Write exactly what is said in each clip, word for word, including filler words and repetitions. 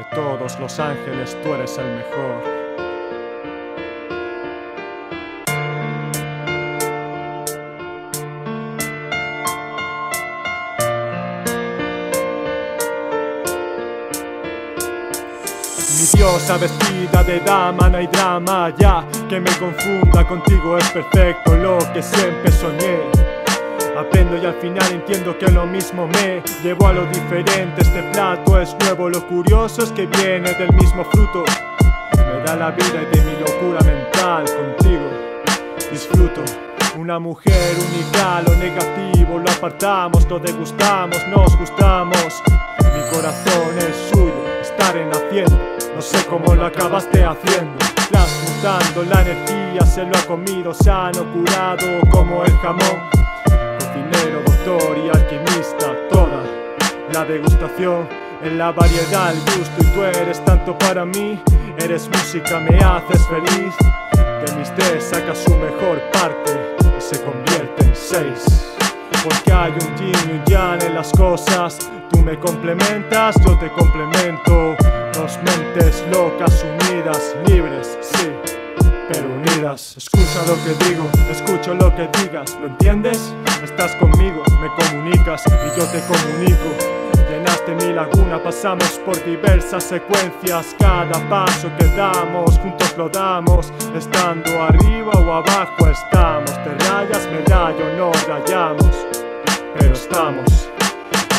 De todos los ángeles tú eres el mejor. Mi diosa vestida de dama, no hay drama ya que me confunda, contigo es perfecto lo que siempre soñé. Aprendo y al final entiendo que lo mismo me llevo a lo diferente. Este plato es nuevo, lo curioso es que viene del mismo fruto. Me da la vida y de mi locura mental contigo disfruto. Una mujer única, lo negativo lo apartamos, lo degustamos, nos gustamos. Mi corazón es suyo, estar en haciendo. No sé cómo lo acabaste haciendo, transmutando la energía, se lo ha comido sano, curado como el jamón. Cocinero, doctor y alquimista, toda la degustación en la variedad, el gusto. Y tú eres tanto para mí, eres música, me haces feliz. De mis tres saca su mejor parte y se convierte en seis. Porque hay un yin y un yang en las cosas, tú me complementas, yo te complemento. Dos mentes locas, unidas, libres, sí, pero unidas. Escucha lo que digo, escucho lo que digas, ¿lo entiendes? Estás conmigo, me comunicas y yo te comunico. Llenaste mi laguna, pasamos por diversas secuencias. Cada paso que damos, juntos lo damos. Estando arriba o abajo estamos. Te rayas, me rayo, no rayamos, pero estamos.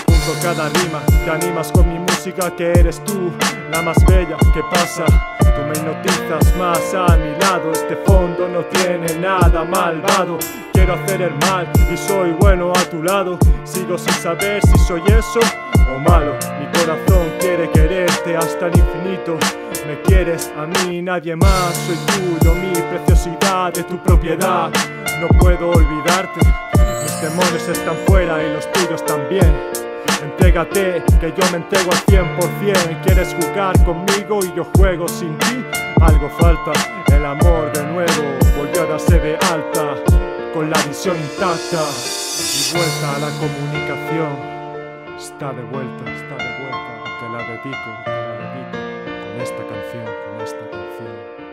Apunto cada rima, te animas con mi música que eres tú. La más bella que pasa, tú me hipnotizas más a mi lado. Este fondo no tiene nada malvado. Quiero hacer el mal y soy bueno a tu lado. Sigo sin saber si soy eso o malo. Mi corazón quiere quererte hasta el infinito. Me quieres a mí, nadie más. Soy tuyo, mi preciosidad de tu propiedad. No puedo olvidarte. Mis demonios están fuera y los tuyos también. Entrégate, que yo me entrego al cien por cien. Quieres jugar conmigo y yo juego sin ti. Algo falta, el amor de nuevo volvió a darse de alta, con la visión intacta y vuelta a la comunicación. Está de vuelta, está de vuelta. Te la dedico, te la dedico. Con esta canción, con esta canción.